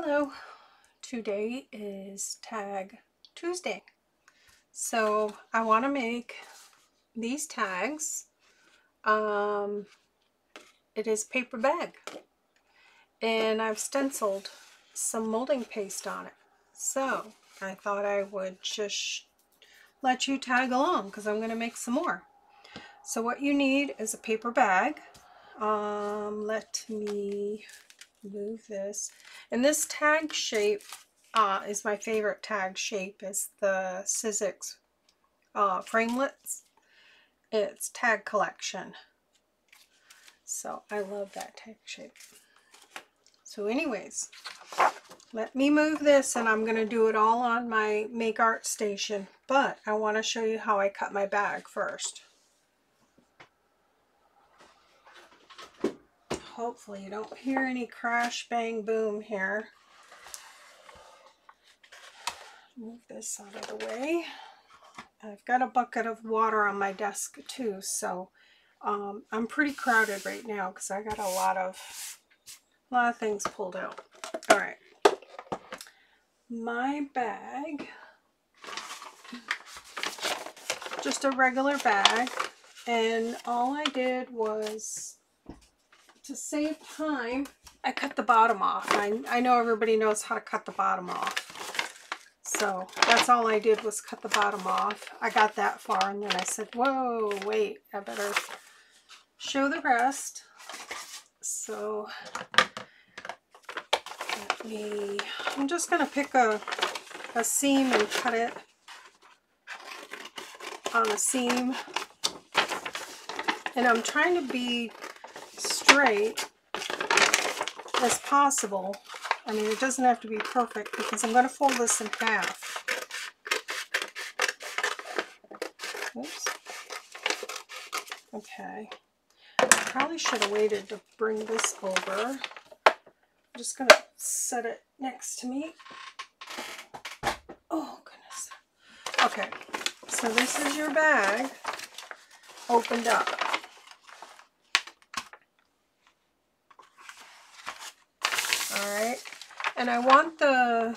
Hello, today is Tag Tuesday, so I want to make these tags. It is paper bag, and I've stenciled some molding paste on it, so I thought I would just let you tag along because I'm going to make some more. So what you need is a paper bag. Let me move this, and this tag shape is my favorite tag shape. Is the Sizzix Framelits. It's Tag Collection, so I love that tag shape. So anyways, let me move this, and I'm going to do it all on my Make Art Station, but I want to show you how I cut my bag first. Hopefully you don't hear any crash, bang, boom here. Move this out of the way. I've got a bucket of water on my desk too, so I'm pretty crowded right now because I got a lot of things pulled out. All right, my bag, just a regular bag, and all I did was, to save time, I cut the bottom off. I know everybody knows how to cut the bottom off, so that's all I did was cut the bottom off. I got that far and then I said, whoa, wait, I better show the rest. So let me, I'm just going to pick a seam and cut it on a seam, and I'm trying to be straight as possible. I mean, it doesn't have to be perfect because I'm going to fold this in half. Oops. Okay. I probably should have waited to bring this over. I'm just going to set it next to me. Oh, goodness. Okay. So this is your bag opened up. Alright, and I want the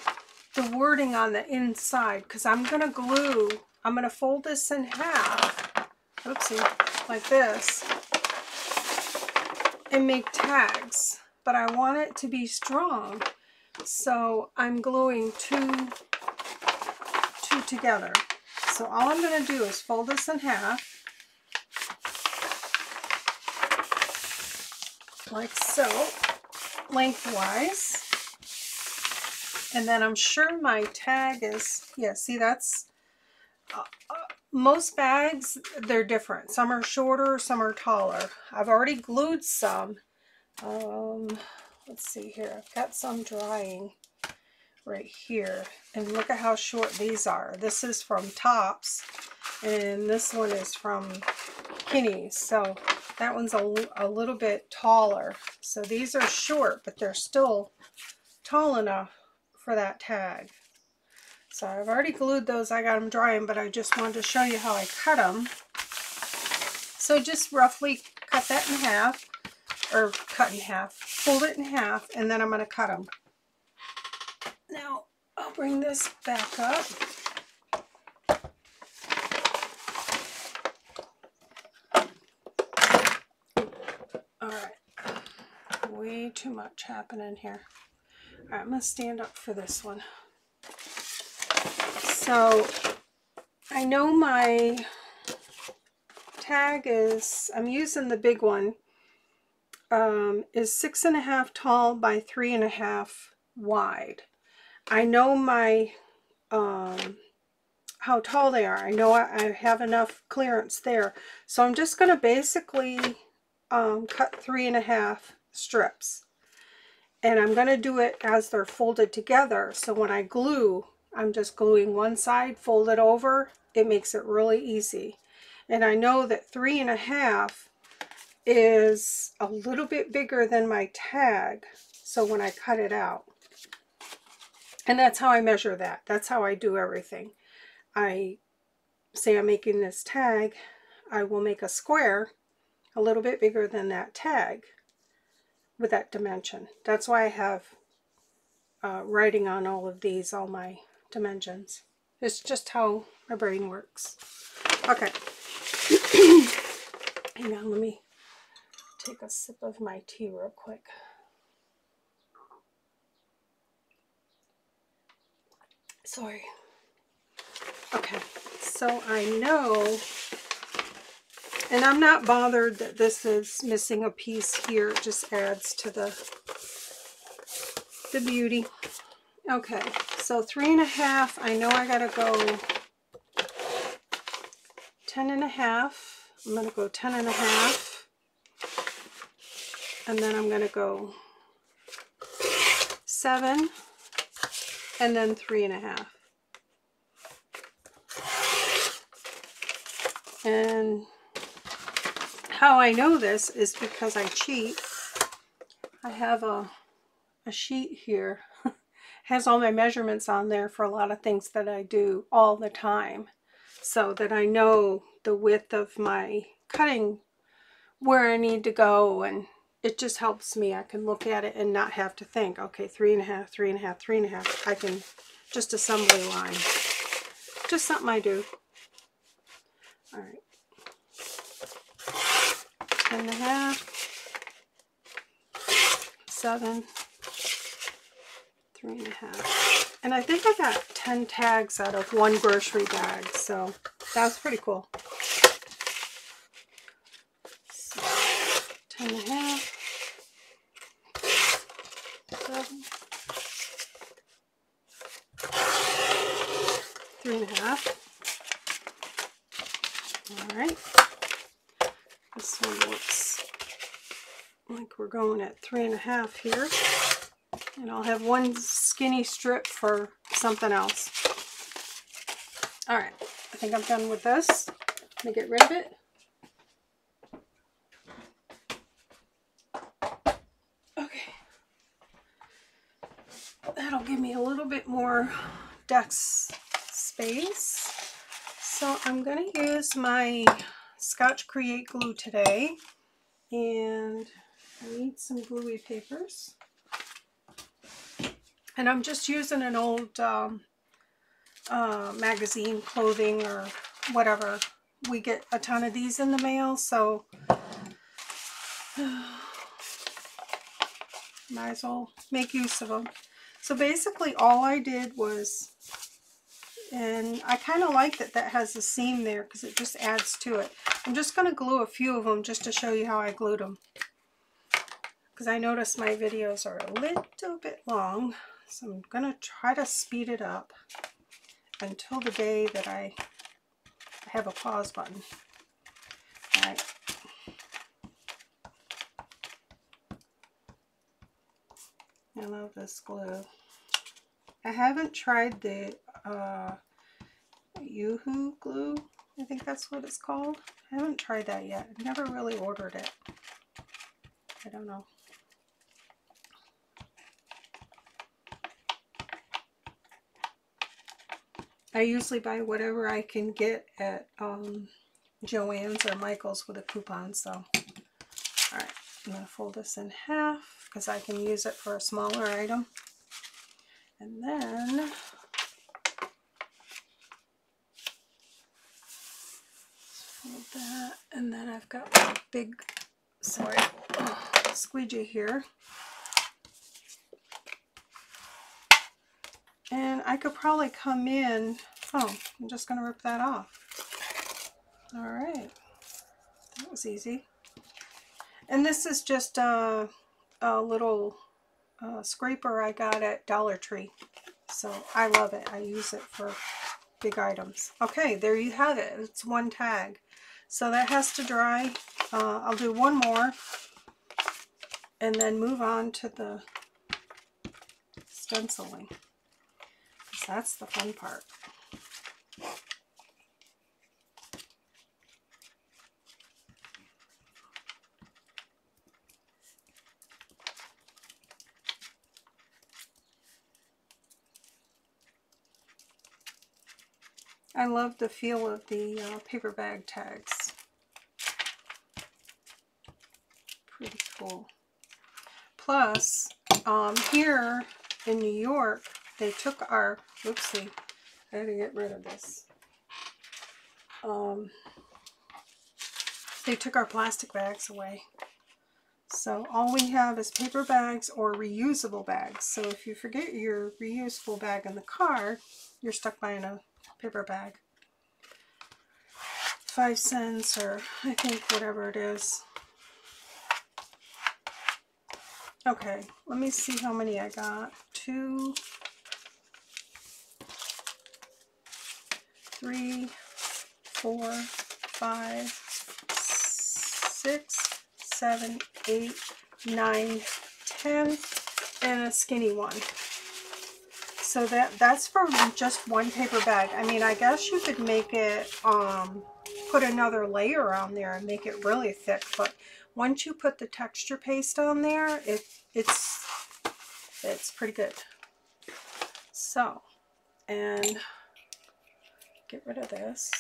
wording on the inside because I'm going to glue, I'm going to fold this in half, oopsie, like this, and make tags, but I want it to be strong, so I'm gluing two together. So all I'm going to do is fold this in half, like so, lengthwise, and then I'm sure my tag is, yeah, see, that's most bags, they're different. Some are shorter, some are taller. I've already glued some. Let's see here, I've got some drying right here, and look at how short these are. This is from Tops and this one is from Kinney, so that one's a little bit taller. So these are short, but they're still tall enough for that tag. So I've already glued those. I got them drying, but I just wanted to show you how I cut them. So just roughly cut that in half, or cut in half, fold it in half, and then I'm going to cut them. Now I'll bring this back up. Way too much happening here. All right, I'm going to stand up for this one. So I know my tag is, I'm using the big one, is 6.5 tall by 3.5 wide. I know my, how tall they are. I know I have enough clearance there. So I'm just going to basically cut 3.5 strips, and I'm going to do it as they're folded together. So when I glue, I'm just gluing one side, fold it over. It makes it really easy. And I know that 3.5 is a little bit bigger than my tag, so when I cut it out, and that's how I measure that. That's how I do everything. I say I'm making this tag, I will make a square a little bit bigger than that tag with that dimension. That's why I have writing on all of these, all my dimensions. It's just how my brain works. Okay. Hang on, let me take a sip of my tea real quick. Sorry. Okay, so I know, and I'm not bothered that this is missing a piece here. It just adds to the beauty. Okay, so 3.5. I know I gotta go 10.5. I'm gonna go 10.5, and then I'm gonna go 7, and then 3.5. And how I know this is because I cheat. I have a sheet here. It has all my measurements on there for a lot of things that I do all the time, so that I know the width of my cutting, where I need to go, and it just helps me. I can look at it and not have to think, okay, 3.5, 3.5, 3.5. I can just assembly line. Just something I do. All right, 10.5, 7, 3.5. And I think I got 10 tags out of one grocery bag, so that was pretty cool. So, 10.5, 7, 3.5. All right, this one looks like we're going at 3.5 here, and I'll have one skinny strip for something else. All right, I think I'm done with this. Let me get rid of it. Okay, that'll give me a little bit more desk space. So I'm going to use my Scotch Create glue today, and I need some gluey papers. And I'm just using an old magazine, clothing, or whatever. We get a ton of these in the mail, so might as well make use of them. So basically all I did was, and I kind of like that that has a seam there because it just adds to it. I'm just going to glue a few of them just to show you how I glued them, because I notice my videos are a little bit long, so I'm going to try to speed it up until the day that I have a pause button. All right. I love this glue. I haven't tried the Yoo-hoo glue, I think that's what it's called. I haven't tried that yet. I've never really ordered it. I don't know. I usually buy whatever I can get at Joann's or Michael's with a coupon. So, all right, I'm going to fold this in half because I can use it for a smaller item. And then fold that, and then I've got my big, sorry, squeegee here. And I could probably come in, oh, I'm just going to rip that off. All right, that was easy. And this is just a little scraper I got at Dollar Tree, so I love it. I use it for big items. Okay, there you have it. It's one tag, so that has to dry. I'll do one more and then move on to the stenciling, because that's the fun part. I love the feel of the paper bag tags. Pretty cool. Plus, here in New York, they took our, oopsie, I had to get rid of this. They took our plastic bags away. So all we have is paper bags or reusable bags. So if you forget your reusable bag in the car, you're stuck buying a paper bag. 5 cents or I think whatever it is. Okay, let me see how many I got. 2, 3, 4, 5, 6, 7, 8, 9, 10, and a skinny one. So that's for just one paper bag. I mean, I guess you could make it, put another layer on there and make it really thick, but once you put the texture paste on there, it's pretty good. So, and get rid of this.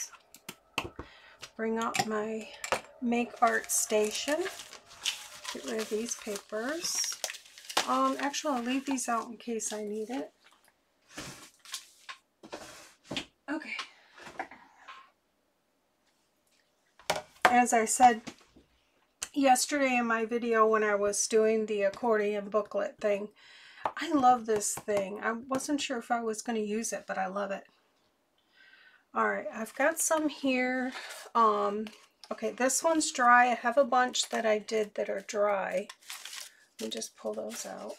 Bring up my Make Art Station. Get rid of these papers. Actually, I'll leave these out in case I need it. Okay. As I said yesterday in my video when I was doing the accordion booklet thing, I love this thing. I wasn't sure if I was going to use it, but I love it. All right, I've got some here. Okay, this one's dry. I have a bunch that I did that are dry. Let me just pull those out.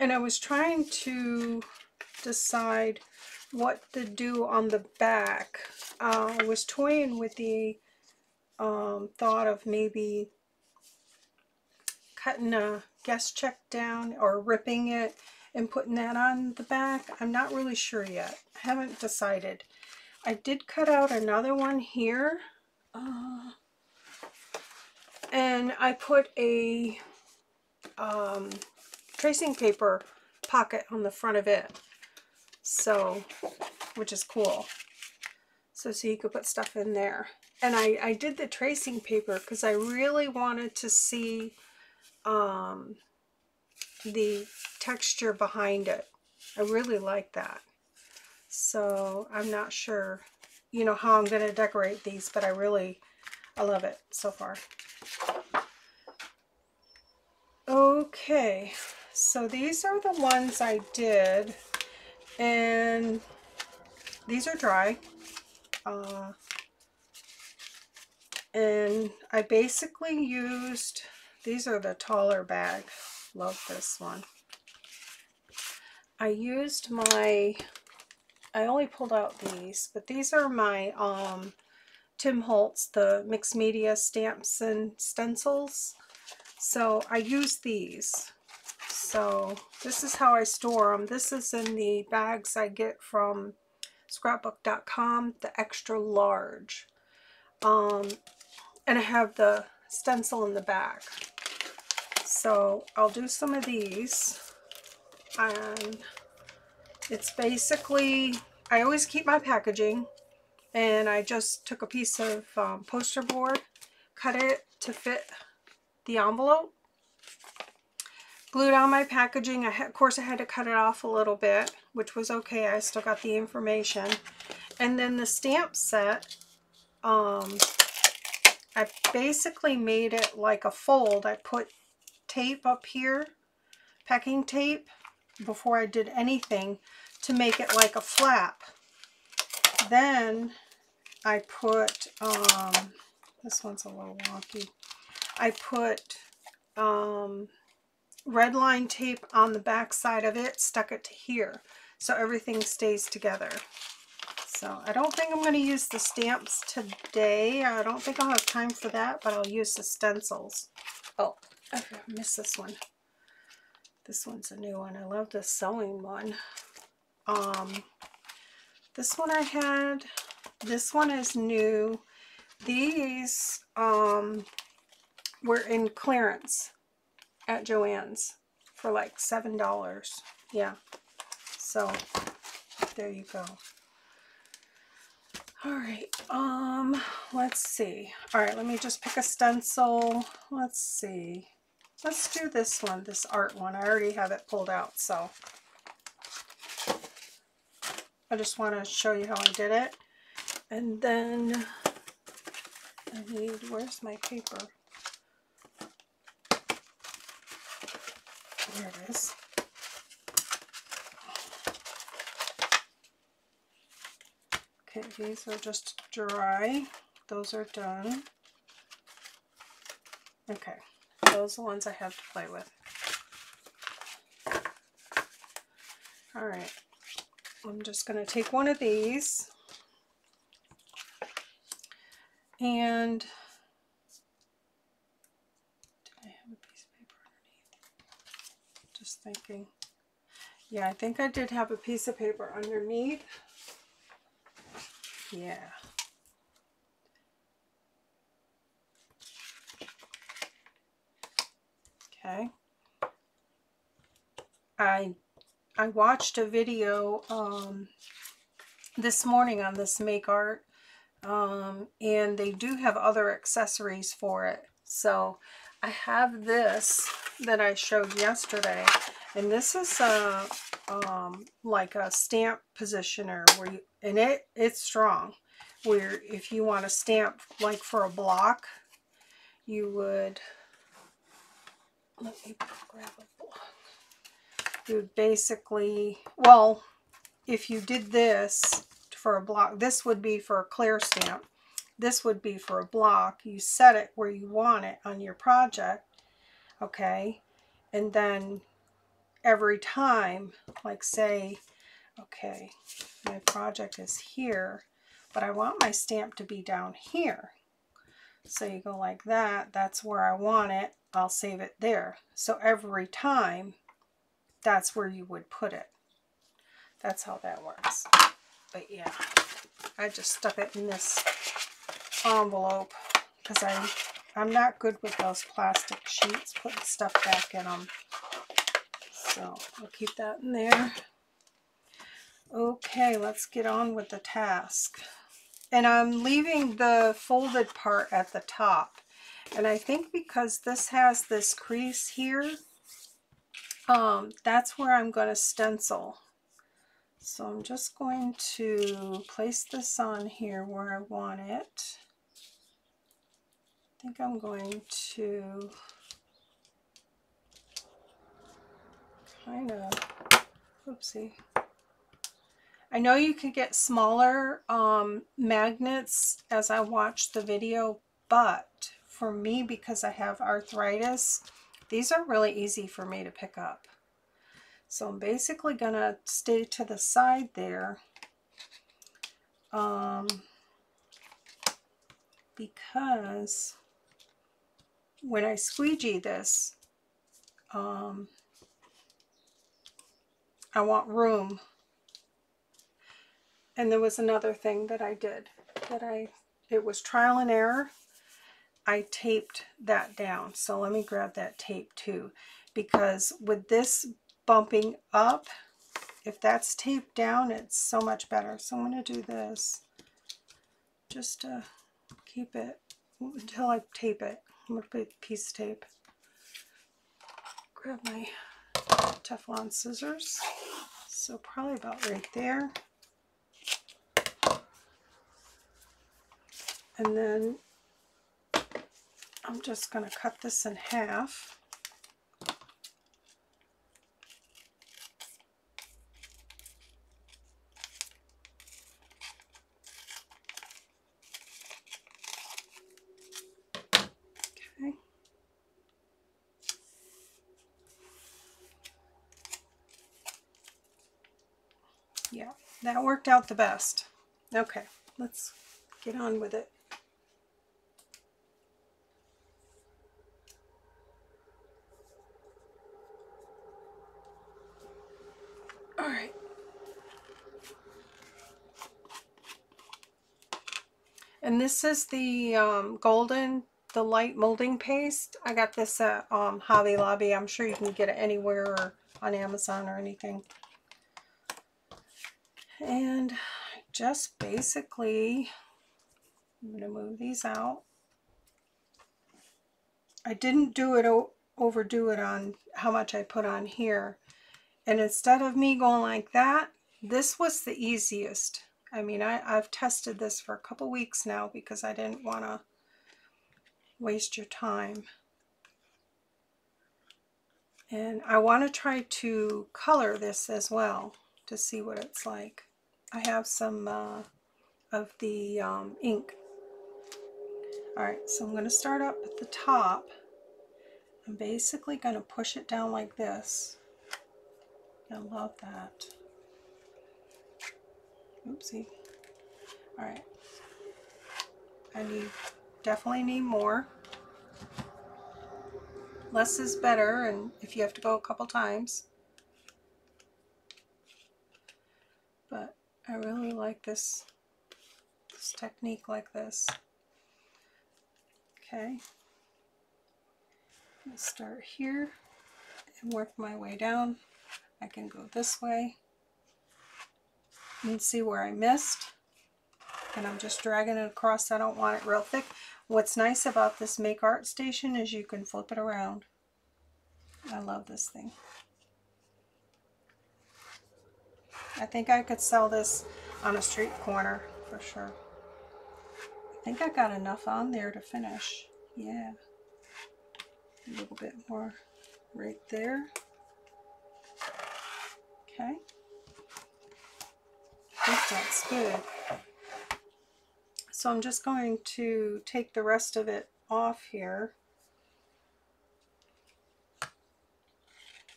And I was trying to decide what to do on the back. I was toying with the thought of maybe cutting a guest check down or ripping it and putting that on the back. I'm not really sure yet. I haven't decided. I did cut out another one here, and I put a tracing paper pocket on the front of it, so, which is cool. So you could put stuff in there. And I did the tracing paper because I really wanted to see the texture behind it. I really like that. So I'm not sure, you know, how I'm going to decorate these, but I love it so far. Okay, so these are the ones I did, and these are dry. And I basically used, these are the taller bag. Love this one. I used my, I only pulled out these, but these are my Tim Holtz, the mixed media stamps and stencils. So I use these. So this is how I store them. This is in the bags I get from scrapbook.com, the extra large. And I have the stencil in the back. So I'll do some of these. And it's basically, I always keep my packaging, and I just took a piece of poster board, cut it to fit the envelope, glued on my packaging. Of course, I had to cut it off a little bit, which was okay. I still got the information. And then the stamp set, I basically made it like a fold. I put tape up here, packing tape, before I did anything, to make it like a flap. Then I put, this one's a little wonky, I put red line tape on the back side of it, stuck it to here, so everything stays together. So I don't think I'm going to use the stamps today. I don't think I'll have time for that, but I'll use the stencils. Oh, I missed this one. This one's a new one. I love the sewing one. This one I had. This one is new. These were in clearance at Joann's for like $7. Yeah. So there you go. All right. Let's see. All right. Let me just pick a stencil. Let's see. Let's do this one, this art one. I already have it pulled out, so I just want to show you how I did it. And then I need, where's my paper? There it is. Okay, these are just dry. Those are done. Okay, those are the ones I have to play with. All right, I'm just going to take one of these and do I have a piece of paper underneath? Just thinking. Yeah, I think I did have a piece of paper underneath. Yeah. Okay. I watched a video this morning on this Make Art, and they do have other accessories for it. So I have this that I showed yesterday, and this is a like a stamp positioner where you, and it's strong. Where if you want to stamp like for a block, you would. Let me grab a block. You would basically, well, if you did this for a block, this would be for a clear stamp. This would be for a block. You set it where you want it on your project, okay? And then every time, like say, okay, my project is here, but I want my stamp to be down here. So you go like that. That's where I want it. I'll save it there. So every time, that's where you would put it. That's how that works. But yeah, I just stuck it in this envelope because I'm not good with those plastic sheets, putting stuff back in them. So I'll keep that in there. Okay, let's get on with the task. And I'm leaving the folded part at the top. And I think because this has this crease here, that's where I'm going to stencil. So I'm just going to place this on here where I want it. I think I'm going to kind of, oopsie. I know you could get smaller magnets as I watched the video, but for me, because I have arthritis, these are really easy for me to pick up. So I'm basically going to stay to the side there because when I squeegee this, I want room. And there was another thing that I did that it was trial and error. I taped that down. So let me grab that tape too, because with this bumping up, if that's taped down, it's so much better. So I'm going to do this just to keep it until I tape it. I'm going to put a piece of tape. Grab my Teflon scissors. So probably about right there. And then I'm just going to cut this in half. Okay. Yeah, that worked out the best. Okay, let's get on with it. And this is the golden, the light molding paste. I got this at Hobby Lobby. I'm sure you can get it anywhere or on Amazon or anything. And just basically, I'm going to move these out. I didn't do it overdo it on how much I put on here. And instead of me going like that, this was the easiest. I mean, I've tested this for a couple weeks now because I didn't want to waste your time. And I want to try to color this as well to see what it's like. I have some of the ink. Alright, so I'm going to start up at the top. I'm basically going to push it down like this. I love that. Oopsie. Alright. I definitely need more. Less is better, and if you have to go a couple times. But I really like this technique like this. Okay. Let's start here and work my way down. I can go this way and see where I missed. And I'm just dragging it across. I don't want it real thick. What's nice about this Make Art Station is you can flip it around. I love this thing. I think I could sell this on a street corner for sure. I think I got enough on there to finish. Yeah. A little bit more right there. Okay. I think that's good. So I'm just going to take the rest of it off here.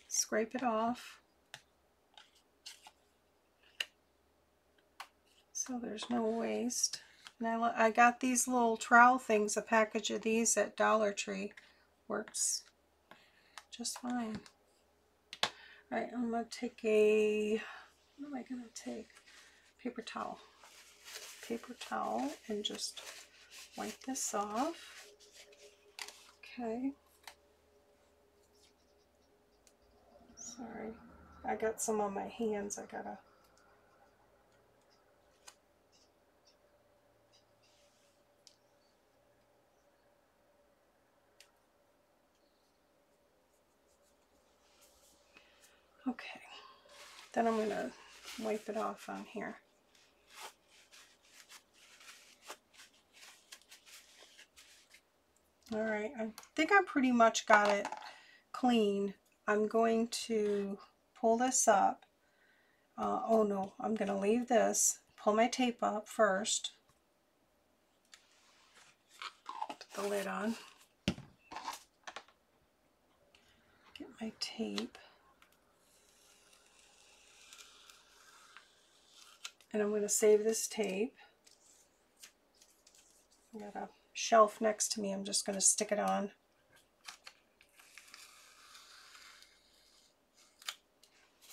Scrape it off. So there's no waste. Now I got these little trowel things, a package of these at Dollar Tree. Works just fine. Alright, I'm going to take a, what am I going to take? Paper towel. Paper towel and just wipe this off. Okay. Sorry, I got some on my hands. I gotta. Okay, then I'm gonna wipe it off on here. All right, I think I pretty much got it clean. I'm going to pull this up. Oh no, I'm going to leave this. Pull my tape up first. Put the lid on. Get my tape. And I'm going to save this tape. I got a shelf next to me. I'm just going to stick it on.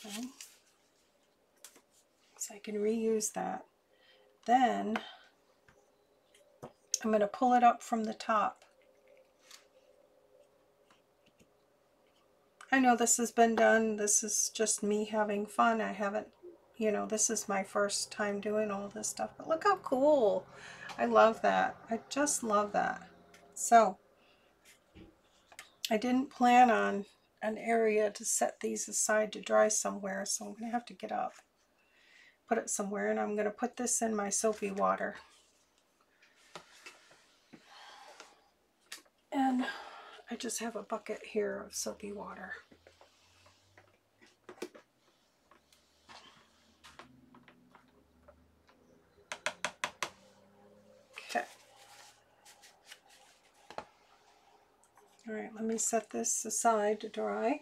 Okay. So I can reuse that. Then I'm going to pull it up from the top. I know this has been done. This is just me having fun. I haven't, you know, this is my first time doing all this stuff, but look how cool. I love that. I just love that. So I didn't plan on an area to set these aside to dry somewhere, so I'm going to have to get up, put it somewhere, and I'm going to put this in my soapy water. And I just have a bucket here of soapy water. All right, let me set this aside to dry.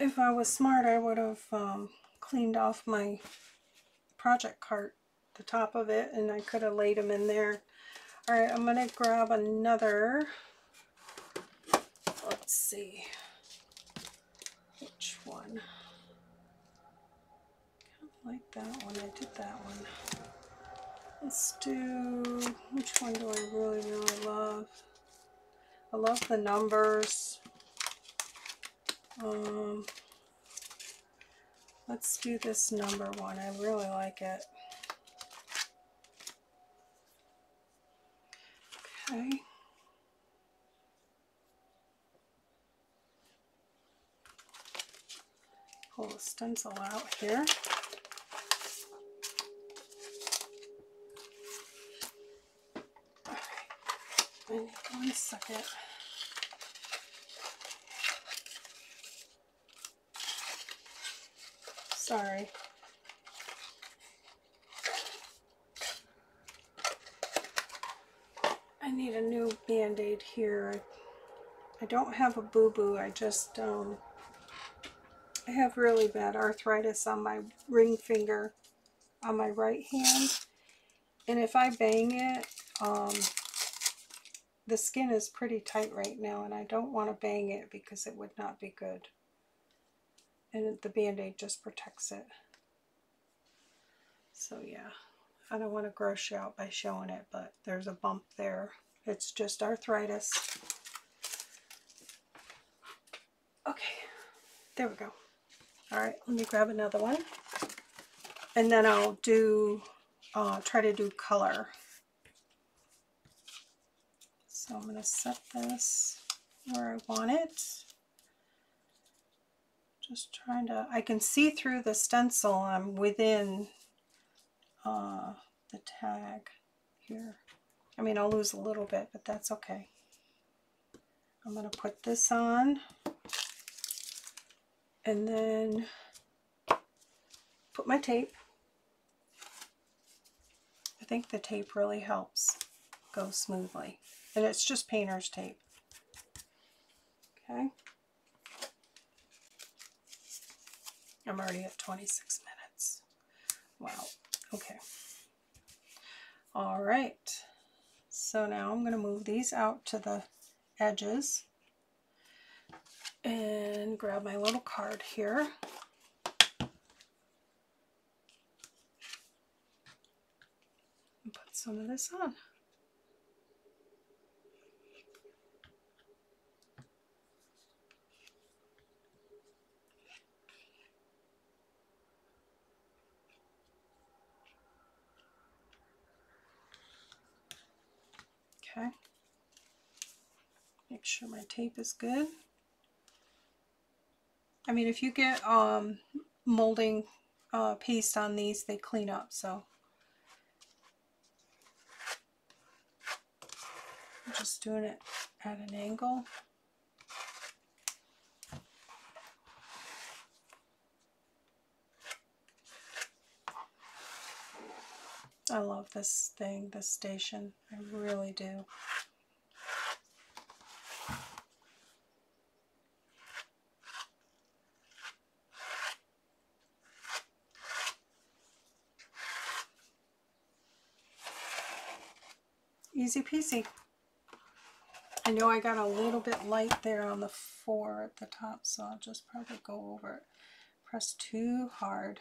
If I was smart, I would have cleaned off my project cart, the top of it, and I could have laid them in there. All right, I'm going to grab another. Let's see which one. Like that one. I did that one. Let's do, which one do I really, really love? I love the numbers. Let's do this number one. I really like it. Okay. Pull the stencil out here. All right. I need 1 second. Sorry. I need a new Band-Aid here. I don't have a boo-boo. I just, I have really bad arthritis on my ring finger on my right hand. And if I bang it, the skin is pretty tight right now, and I don't want to bang it because it would not be good. And the Band-Aid just protects it. So yeah, I don't want to gross you out by showing it, but there's a bump there. It's just arthritis. Okay, there we go. All right, let me grab another one. And then I'll do, try to do color. So I'm gonna set this where I want it. Just trying to, I can see through the stencil. I'm within the tag here. I mean, I'll lose a little bit, but that's okay. I'm going to put this on and then put my tape. I think the tape really helps go smoothly. And it's just painter's tape. Okay. I'm already at 26 minutes. Wow. Okay. All right. So now I'm going to move these out to the edges and grab my little card here. And put some of this on. Okay, make sure my tape is good. I mean, if you get molding paste on these, they clean up, so I'm just doing it at an angle. I love this thing, this station. I really do. Easy peasy. I know I got a little bit light there on the 4 at the top, so I'll just probably go over it. Press too hard.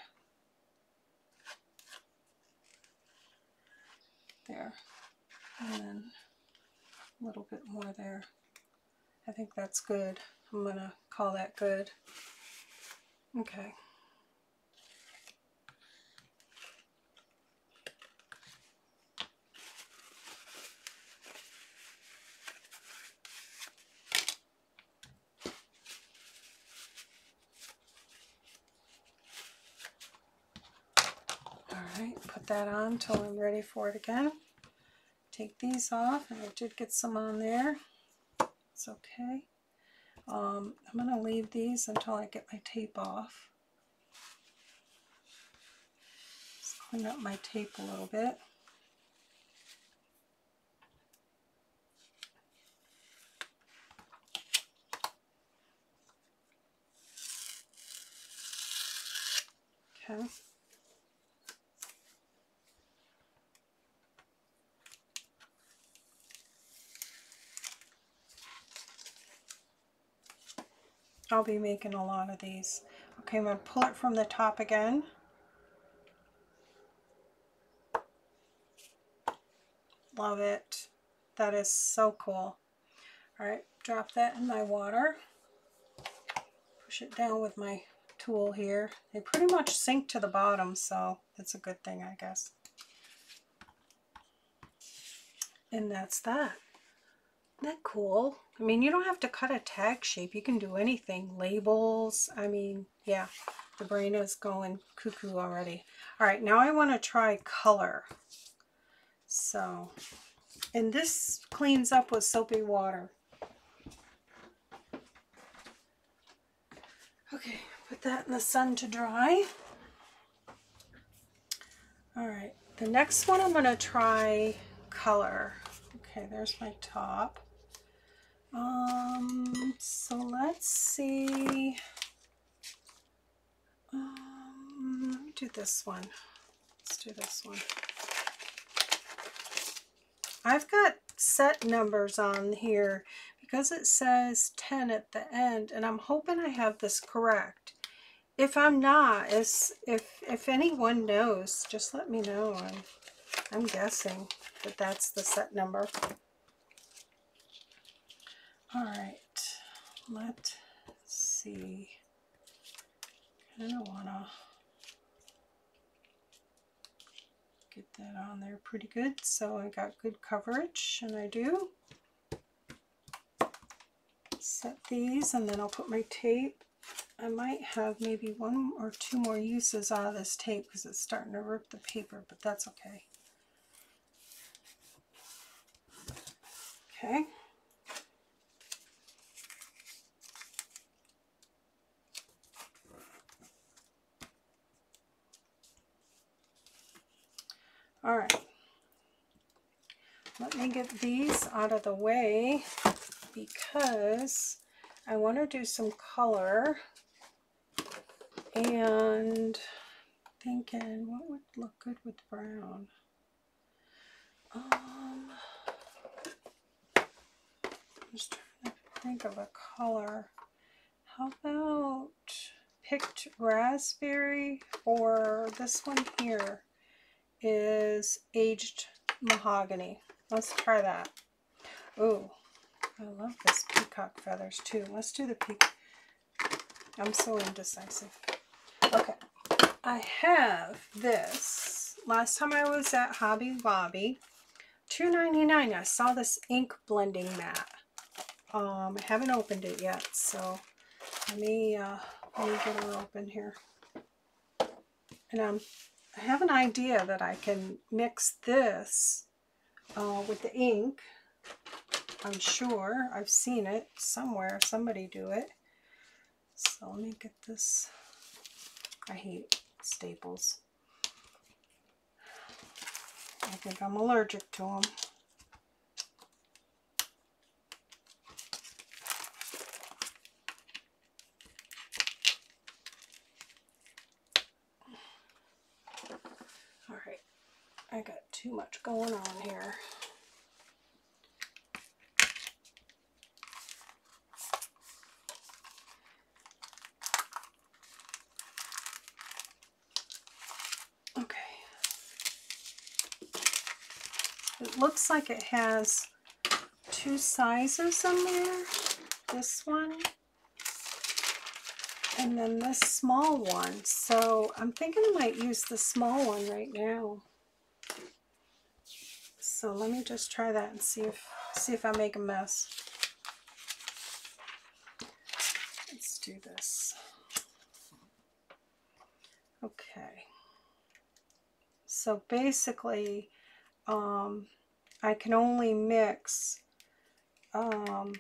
There, and then a little bit more there. I think that's good. I'm gonna call that good. Okay. That on until I'm ready for it again. Take these off, and I did get some on there. It's okay. I'm going to leave these until I get my tape off. Just clean up my tape a little bit. Okay. I'll be making a lot of these. Okay, I'm going to pull it from the top again. Love it. That is so cool. All right, drop that in my water. Push it down with my tool here. They pretty much sink to the bottom, so that's a good thing, I guess. And that's that. Isn't that cool? I mean, you don't have to cut a tag shape. You can do anything. Labels. I mean, yeah, the brain is going cuckoo already. All right, now I want to try color. So, and this cleans up with soapy water. Okay, put that in the sun to dry. All right, the next one I'm going to try color. Okay, there's my top. So let's see. Let me do this one. Let's do this one. I've got set numbers on here because it says 10 at the end, and I'm hoping I have this correct. If I'm not, if anyone knows, just let me know. I'm guessing that that's the set number. All right, let's see. I kind of want to get that on there pretty good, so I got good coverage, and I do. Set these, and then I'll put my tape. I might have maybe one or two more uses out of this tape because it's starting to rip the paper, but that's okay. Okay. All right, let me get these out of the way because I want to do some color, and thinking what would look good with brown. I'm just trying to think of a color. How about picked raspberry, or this one here is aged mahogany. Let's try that. Ooh, I love this peacock feathers too. Let's do the peak. I'm so indecisive. Okay, I have this. Last time I was at Hobby Lobby, $2.99. I saw this ink blending mat. I haven't opened it yet, so let me get her open here. And I have an idea that I can mix this with the ink. I'm sure I've seen it somewhere, somebody do it. So let me get this. I hate staples. I think I'm allergic to them. I got too much going on here. Okay. It looks like it has two sizes in there. This one and then this small one. So I'm thinking I might use the small one right now. So let me just try that and see if I make a mess. Let's do this. Okay. So basically, I can only mix. Sorry,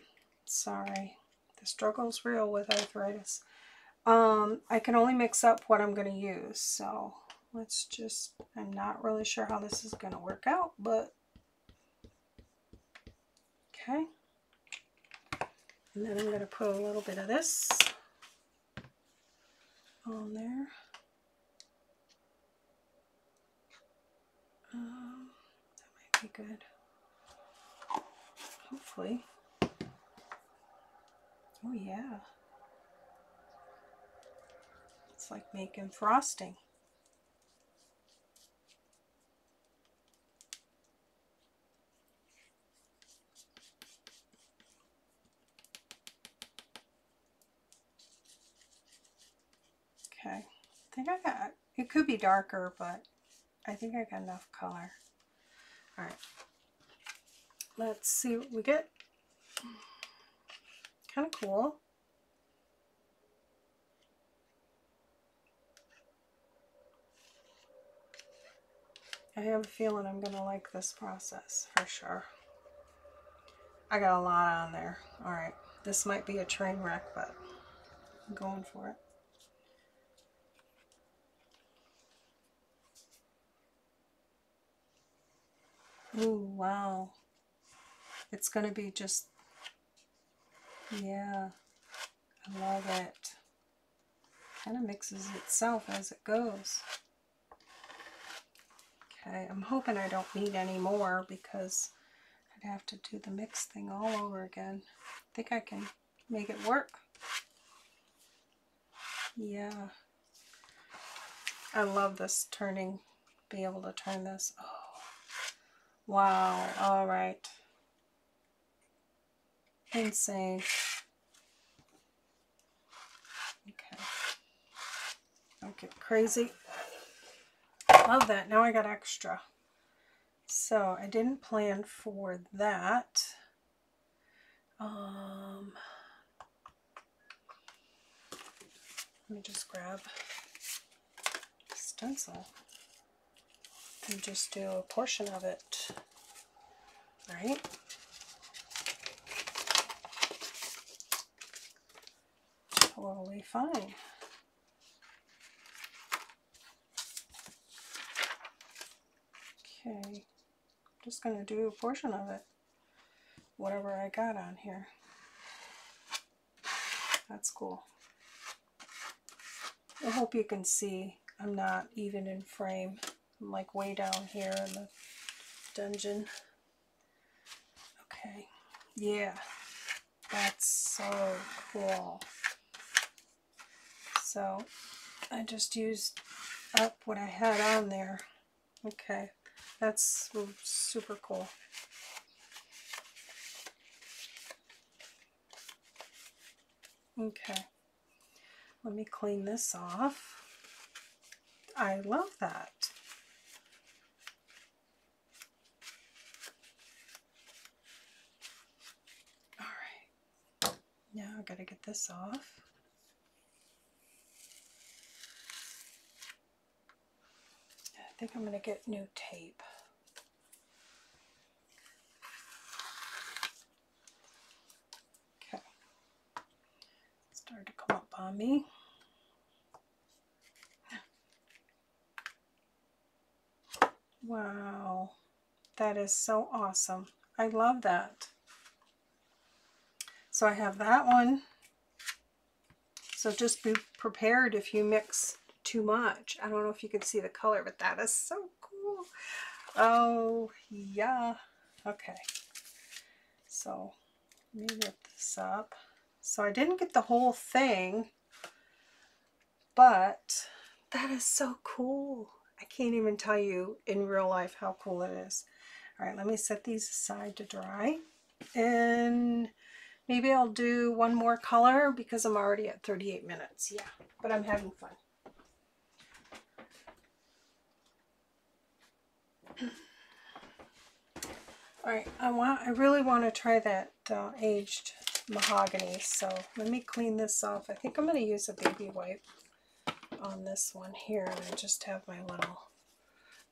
the struggle's real with arthritis. I can only mix up what I'm going to use. So let's just. I'm not really sure how this is going to work out, but. Okay, and then I'm going to put a little bit of this on there. That might be good. Hopefully. Oh yeah. It's like making frosting. Okay, I think I got, it could be darker, but I think I got enough color. All right, let's see what we get. Kind of cool. I have a feeling I'm gonna like this process for sure. I got a lot on there. All right, this might be a train wreck, but I'm going for it. Ooh, wow. It's going to be just, yeah, I love it. Kind of mixes itself as it goes. Okay, I'm hoping I don't need any more because I'd have to do the mix thing all over again. I think I can make it work. Yeah. I love this turning, be able to turn this. Oh. Wow, all right. Insane. Okay. Okay, crazy. Love that. Now I got extra. So I didn't plan for that. Let me just grab a stencil and just do a portion of it, right? Totally fine. Okay, I'm just gonna do a portion of it, whatever I got on here. That's cool. I hope you can see I'm not even in frame. I'm like way down here in the dungeon. Okay, yeah, that's so cool. So I just used up what I had on there. Okay, that's super cool. Okay, let me clean this off. I love that. Now I gotta get this off. I think I'm gonna get new tape. Okay. It started to come up on me. Wow, that is so awesome. I love that. So I have that one. So just be prepared if you mix too much. I don't know if you can see the color, but that is so cool. Oh, yeah. Okay. So let me rip this up. So I didn't get the whole thing, but that is so cool. I can't even tell you in real life how cool it is. All right, let me set these aside to dry. And maybe I'll do one more color because I'm already at 38 minutes. Yeah, but I'm having fun. All right, I really want to try that aged mahogany. So let me clean this off. I think I'm going to use a baby wipe on this one here. And I just have my little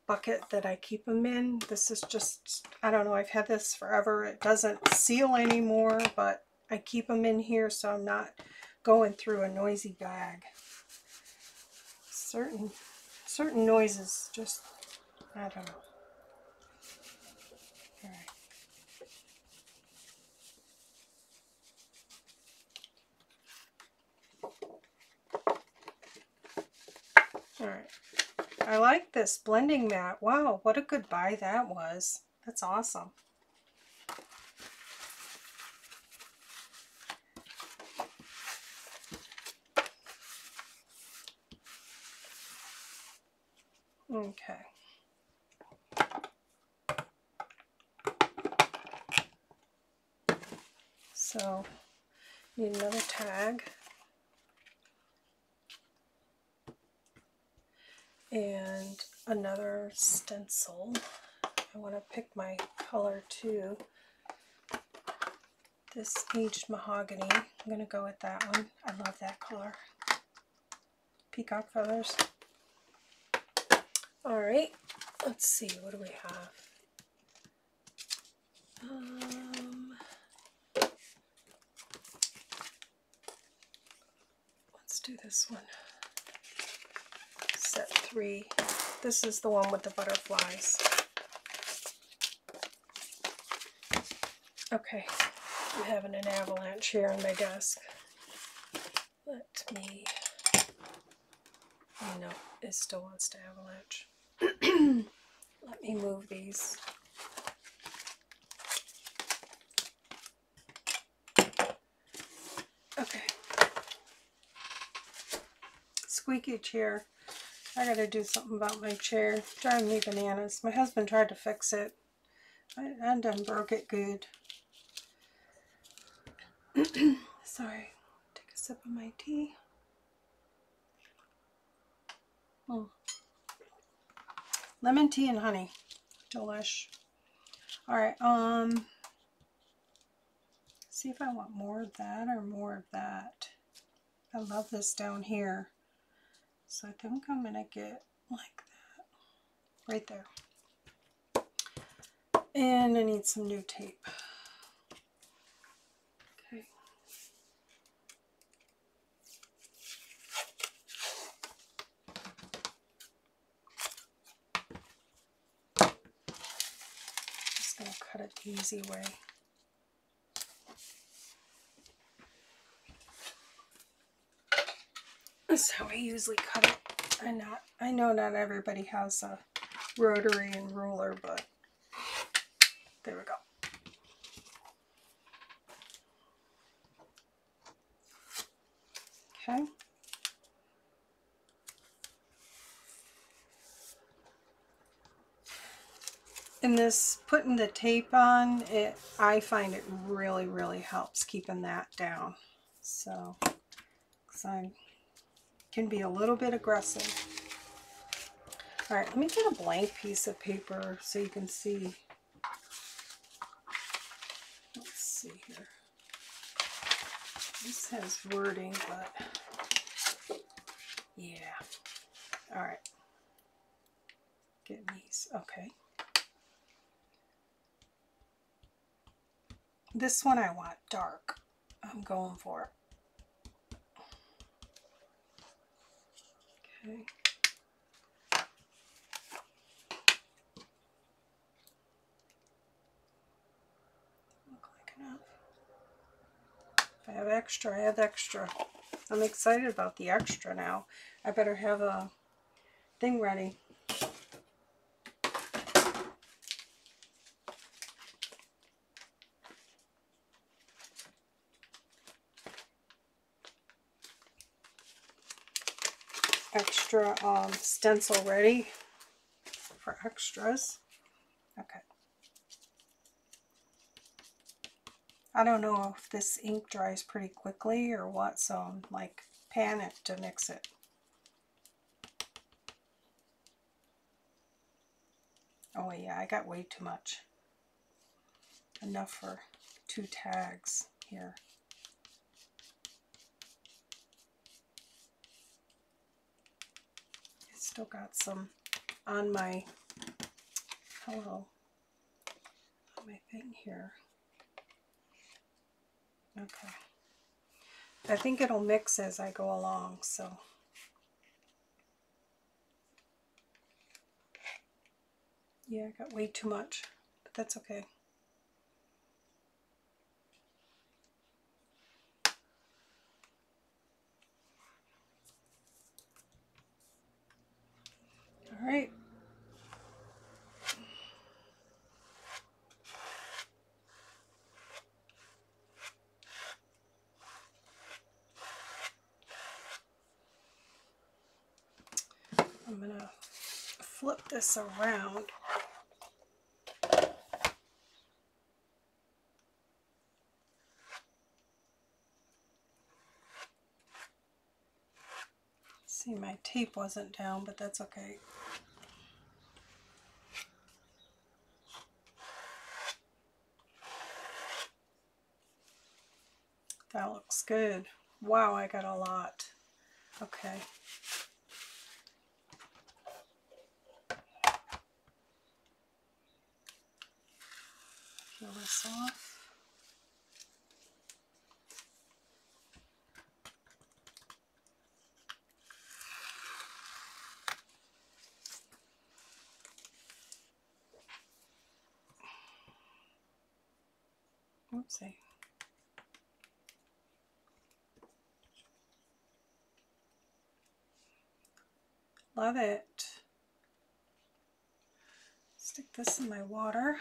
bucket that I keep them in. This is just, I don't know, I've had this forever. It doesn't seal anymore, but I keep them in here so I'm not going through a noisy bag. Certain noises just, I don't know. All right. All right. I like this blending mat. Wow, what a good buy that was. That's awesome. Okay. So, need another tag. and another stencil. I want to pick my color too. This Aged Mahogany, I'm going to go with that one. I love that color. Peacock Feathers. Alright, let's see, what do we have? Let's do this one. Set 3. This is the one with the butterflies. Okay, I'm having an avalanche here on my desk. Let me... Oh no, it still wants to avalanche. Let me move these. Okay. Squeaky chair. I gotta do something about my chair. Driving me bananas. My husband tried to fix it. I done broke it good. Sorry. Take a sip of my tea. Lemon tea and honey. Delish. Alright, see if I want more of that or more of that. I love this down here. So I think I'm gonna get like that. Right there. And I need some new tape. Okay. Just gonna cut it the easy way. That's how I usually cut it. I know not everybody has a rotary and ruler, but there we go. Okay. And this, putting the tape on, I find it really, really helps keeping that down. So, because I can be a little bit aggressive. All right, let me get a blank piece of paper so you can see. See here. This has wording, but yeah. All right. Getting these. Okay. This one I want dark. I'm going for it. Okay. I have extra. I have extra. I'm excited about the extra now. I better have a thing ready. Extra stencil ready for extras. Okay. I don't know if this ink dries pretty quickly or what, so I'm like panicked to mix it. Oh yeah, I got way too much. Enough for 2 tags here. I still got some on my, hello, on my thing here. Okay, I think it'll mix as I go along, so. Yeah, I got way too much, but that's okay. All right. I'm going to flip this around. See See, my tape wasn't down, but that's okay. That looks good. Wow, I got a lot. Okay. Peel this off. Oopsie. Love it. Stick this in my water.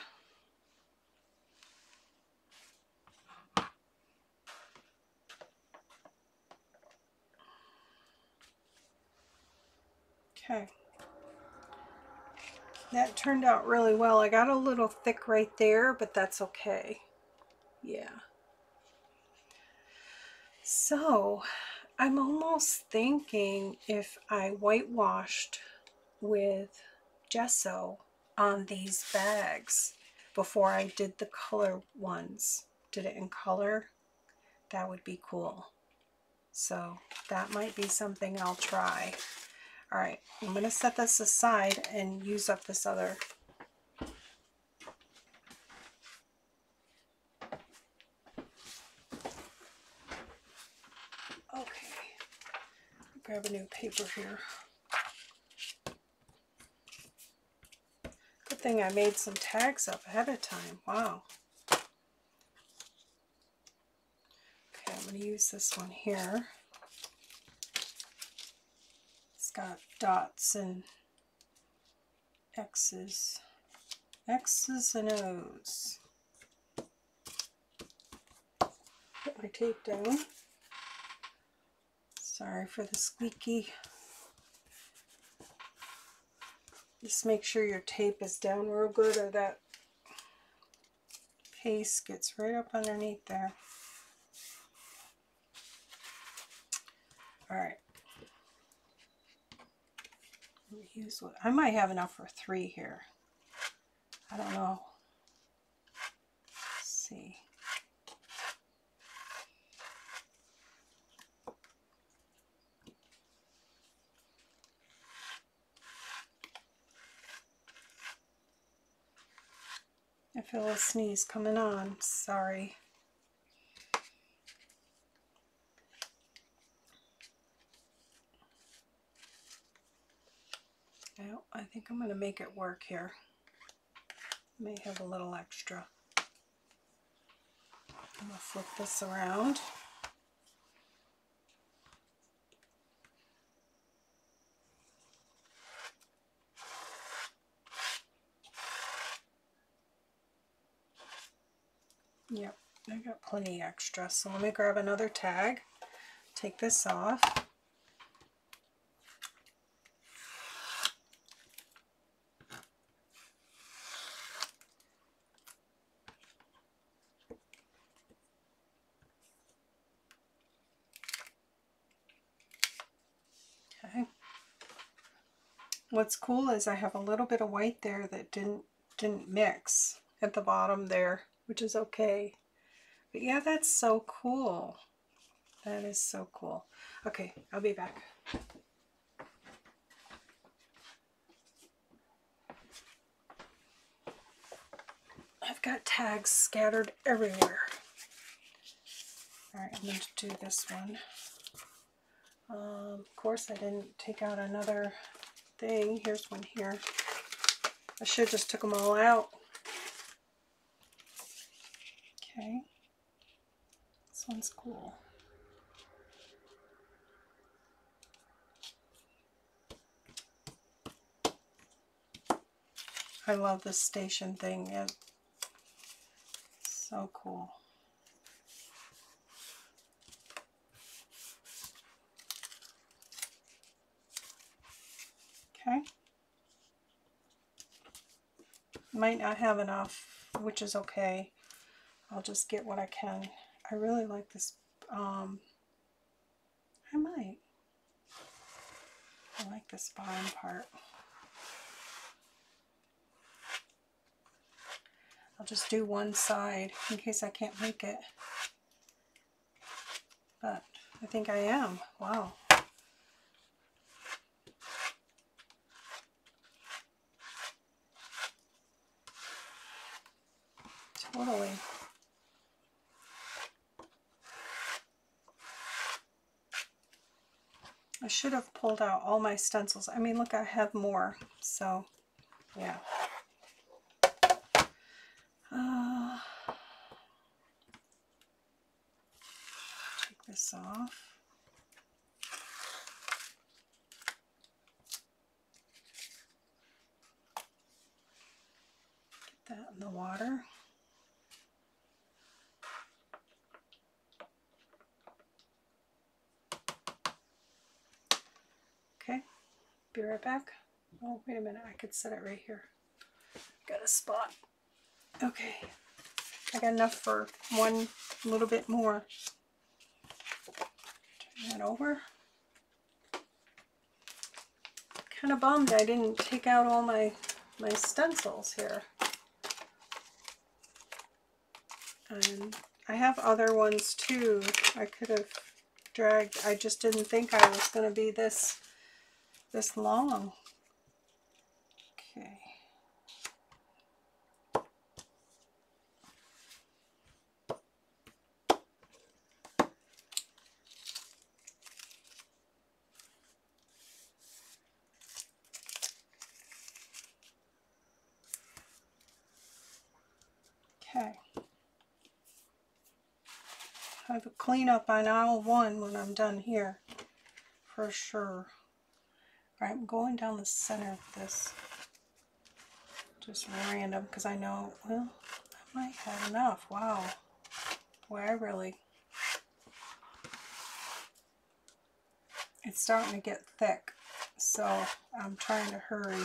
Okay. That turned out really well. I got a little thick right there, but that's okay. Yeah. So I'm almost thinking if I whitewashed with gesso on these bags before I did the color ones, did it in color, that would be cool. So that might be something I'll try. All right, I'm going to set this aside and use up this other. Grab a new paper here. Good thing I made some tags up ahead of time. Wow. Okay, I'm going to use this one here. It's got dots and X's. X's and O's. Put my tape down. Sorry for the squeaky. Just make sure your tape is down real good or that paste gets right up underneath there. All right. Let me use what I might have enough for 3 here. I don't know. Let's see. I feel a sneeze coming on, sorry. Well, I think I'm going to make it work here. May have a little extra. I'm going to flip this around. Yep, I got plenty extra, so let me grab another tag, take this off. Okay. What's cool is I have a little bit of white there that didn't mix at the bottom there, which is okay. But yeah, that's so cool. That is so cool. Okay, I'll be back. I've got tags scattered everywhere. All right, I'm going to do this one. Of course, I didn't take out another thing. Here's one here. I should have just took them all out. Okay, this one's cool. I love this station thing. It's so cool. Okay. Might not have enough, which is okay. I'll just get what I can. I really like this. I might. I like this bottom part. I'll just do one side in case I can't make it. But I think I am. Wow. Totally. I should have pulled out all my stencils. I mean, look, I have more. So, yeah. Take this off. Get that in the water. Okay, be right back. Oh, wait a minute, I could set it right here. Got a spot. Okay, I got enough for one little bit more. Turn that over. Kind of bummed I didn't take out all my stencils here. And I have other ones too. I could have dragged. I just didn't think I was going to be this long. Okay. I have a cleanup on aisle one when I'm done here, for sure. All right, I'm going down the center of this, just random, because I know, well, I might have enough. Wow. Boy, I really, it's starting to get thick, so I'm trying to hurry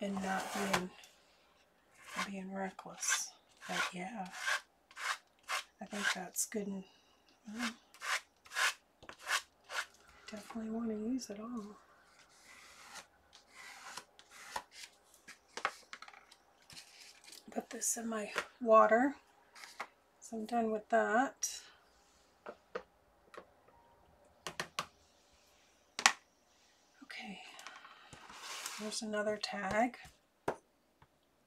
and not being reckless, but yeah. I think that's good. And, well, definitely want to use it all. Put this in my water. So I'm done with that. Okay. There's another tag.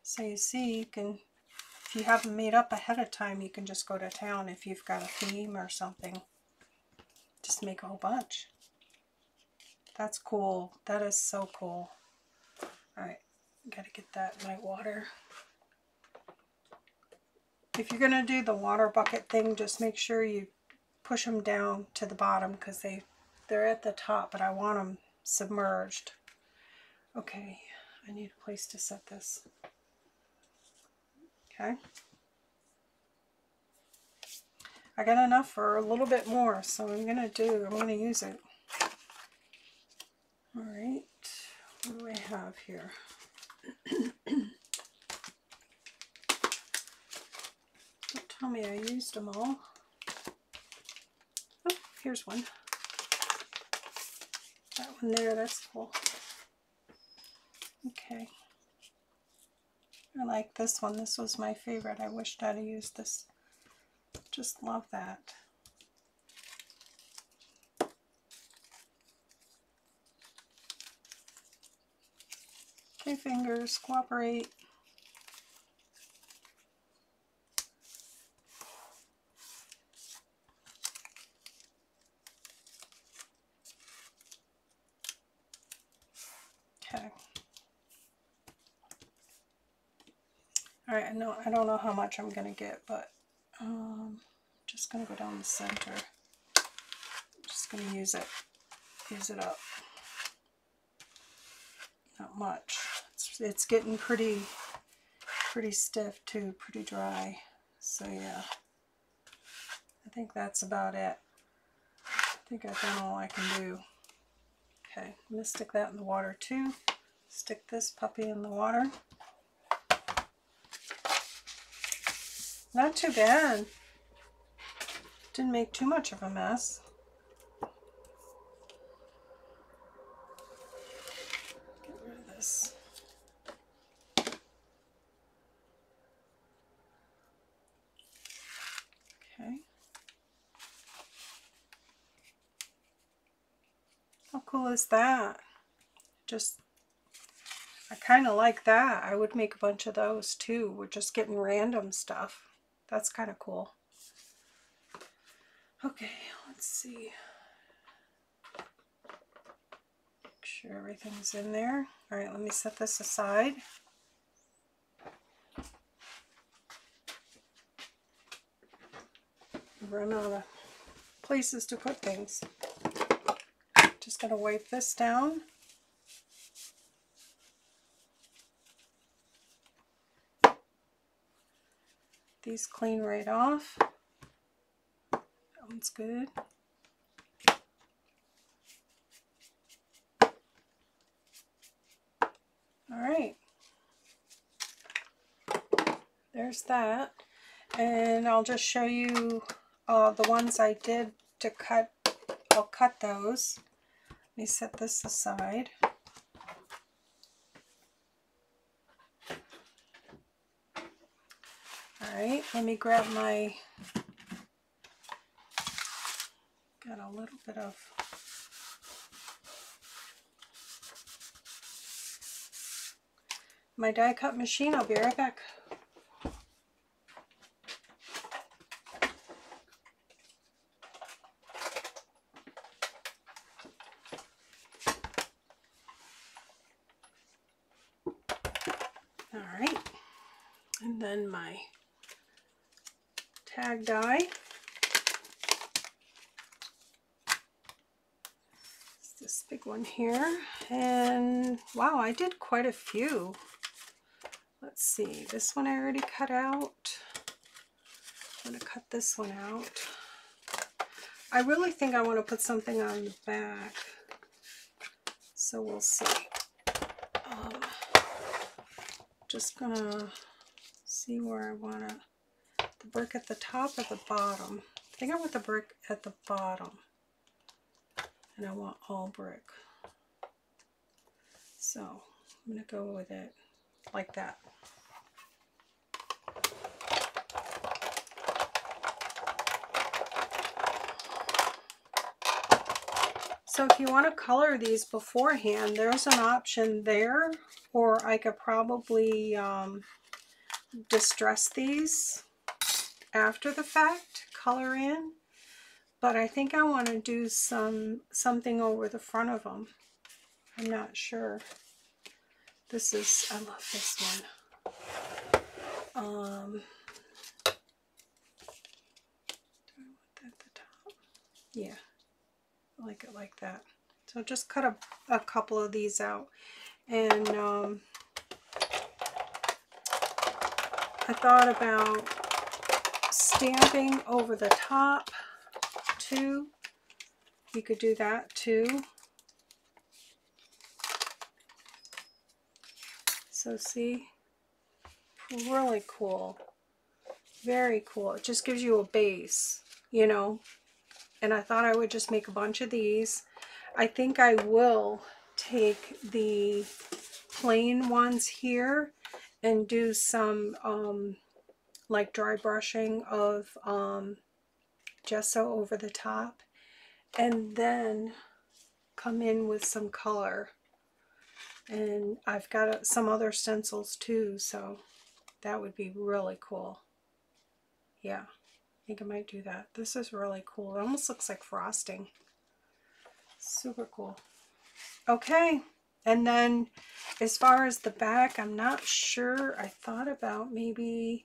So you see, you can. If you haven't made up ahead of time, you can just go to town if you've got a theme or something. Just make a whole bunch. That's cool. That is so cool. Alright, gotta get that in my water. If you're gonna do the water bucket thing, just make sure you push them down to the bottom, because they're at the top, but I want them submerged. Okay, I need a place to set this. Okay, I got enough for a little bit more, so I'm going to use it. All right, what do I have here? Don't tell me I used them all. Oh, here's one. That one there, that's cool. Okay. I like this one. This was my favorite. I wished I'd have used this. Just love that. Okay, fingers, cooperate. Alright, I don't know how much I'm going to get, but I'm just going to go down the center. I'm just going to use it up. Not much. It's getting pretty stiff too, pretty dry. So yeah, I think that's about it. I think I've done all I can do. Okay, I'm going to stick that in the water too. Stick this puppy in the water. Not too bad. Didn't make too much of a mess. cool is that? Just, I kind of like that. I would make a bunch of those too. We're just getting random stuff. That's kind of cool. Okay, let's see. Make sure everything's in there. All right, let me set this aside. Run out of places to put things. Just going to wipe this down. These clean right off. That one's good. All right. There's that. And I'll just show you the ones I did to cut. I'll cut those. Let me set this aside. Alright, let me grab my, got a little bit of my die cut machine. I'll be right back. Alright, and then my tag die. It's this big one here, and wow, I did quite a few. Let's see, this one I already cut out. I'm gonna cut this one out. I really think I want to put something on the back, so we'll see. Just gonna see where I want to. The brick at the top or the bottom? I think I want the brick at the bottom, and I want all brick. So I'm going to go with it like that. So if you want to color these beforehand, there's an option there, or I could probably distress these after the fact, color in, but I think I want to do something over the front of them. I'm not sure. This is, I love this one. Do I want that at the top? Yeah, I like it like that. So just cut a couple of these out, and I thought about stamping over the top too. You could do that too. So see, really cool, very cool. It just gives you a base, you know. And I thought I would just make a bunch of these. I think I will take the plain ones here and do some like dry brushing of gesso over the top, and then come in with some color. And I've got some other stencils too, so that would be really cool. Yeah, I think I might do that. This is really cool. It almost looks like frosting. Super cool. Okay, and then as far as the back, I'm not sure. I thought about maybe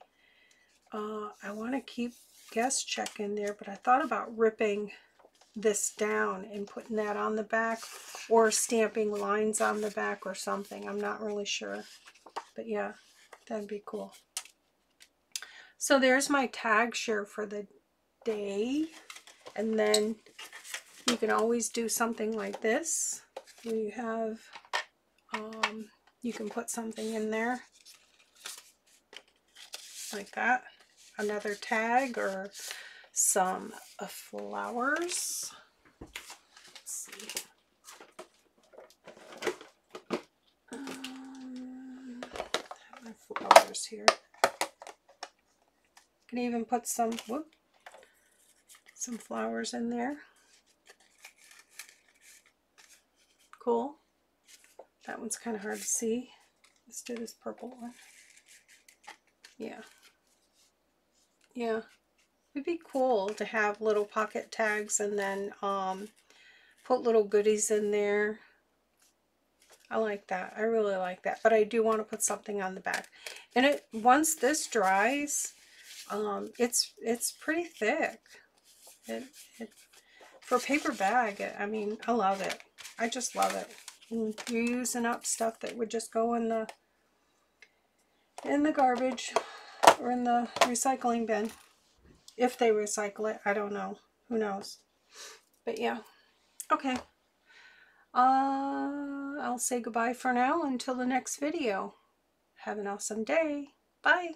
I want to keep guest check in there, but I thought about ripping this down and putting that on the back, or stamping lines on the back or something. I'm not really sure, but yeah, that'd be cool. So there's my tag share for the day, and then you can always do something like this where you have, you can put something in there like that. Another tag or some flowers. Let's see. I have my flowers here. Can even put some flowers in there. cool. That one's kind of hard to see. Let's do this purple one. Yeah. Yeah. It'd be cool to have little pocket tags and then put little goodies in there. I like that. I really like that. But I do want to put something on the back. And it once this dries, it's pretty thick. It for a paper bag, I mean, I love it. I just love it. And you're using up stuff that would just go in the garbage or in the recycling bin. If they recycle it, I don't know. Who knows? But yeah. Okay. I'll say goodbye for now until the next video. Have an awesome day. Bye.